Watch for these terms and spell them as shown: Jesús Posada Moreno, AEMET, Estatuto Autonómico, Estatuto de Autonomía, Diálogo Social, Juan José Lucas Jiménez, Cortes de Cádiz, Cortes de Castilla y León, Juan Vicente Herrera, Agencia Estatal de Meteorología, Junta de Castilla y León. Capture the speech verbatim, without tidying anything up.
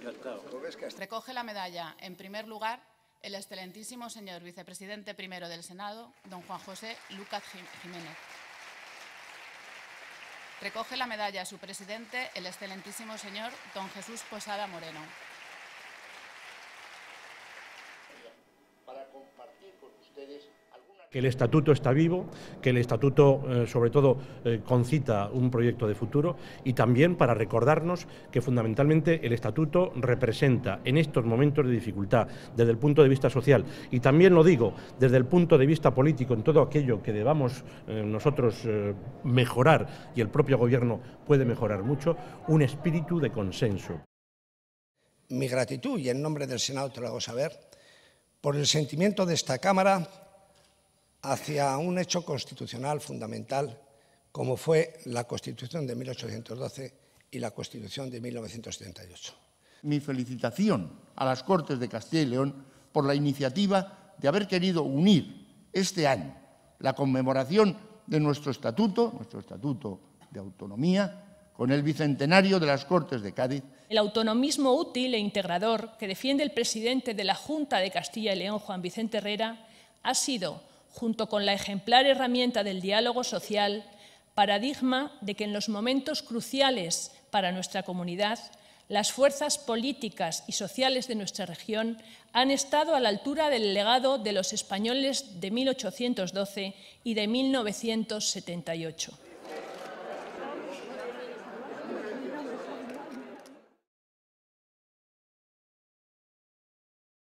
Encantado. Recoge la medalla, en primer lugar, el excelentísimo señor vicepresidente primero del Senado, don Juan José Lucas Jiménez. Recoge la medalla a su presidente, el excelentísimo señor don Jesús Posada Moreno. Que el Estatuto está vivo, que el Estatuto eh, sobre todo eh, concita un proyecto de futuro y también para recordarnos que fundamentalmente el Estatuto representa en estos momentos de dificultad desde el punto de vista social y también lo digo desde el punto de vista político en todo aquello que debamos eh, nosotros eh, mejorar y el propio Gobierno puede mejorar mucho, un espíritu de consenso. Mi gratitud y en nombre del Senado te lo hago saber por el sentimiento de esta Cámara hacia un hecho constitucional fundamental como fue la Constitución de mil ochocientos doce y la Constitución de mil novecientos setenta y ocho. Mi felicitación a las Cortes de Castilla y León por la iniciativa de haber querido unir este año la conmemoración de nuestro Estatuto, nuestro Estatuto de Autonomía, con el bicentenario de las Cortes de Cádiz. El autonomismo útil e integrador que defiende el presidente de la Junta de Castilla y León, Juan Vicente Herrera, ha sido, junto con la ejemplar herramienta del diálogo social, paradigma de que en los momentos cruciales para nuestra comunidad, las fuerzas políticas y sociales de nuestra región han estado a la altura del legado de los españoles de mil ochocientos doce y de mil novecientos setenta y ocho.